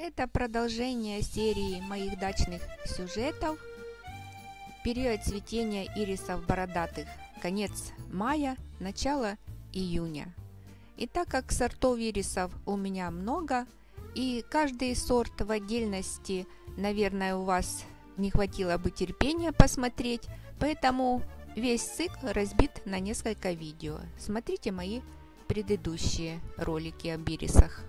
Это продолжение серии моих дачных сюжетов. Период цветения ирисов бородатых. Конец мая, начало июня. И так как сортов ирисов у меня много, и каждый сорт в отдельности, наверное, у вас не хватило бы терпения посмотреть, поэтому весь цикл разбит на несколько видео. Смотрите мои предыдущие ролики об ирисах.